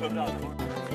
Bye. Yeah. Yeah.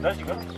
That's good. Yeah,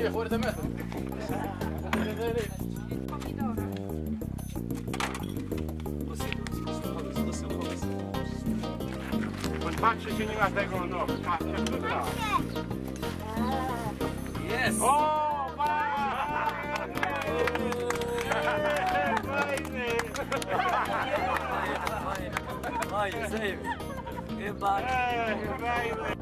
يا اخوان تماثل يس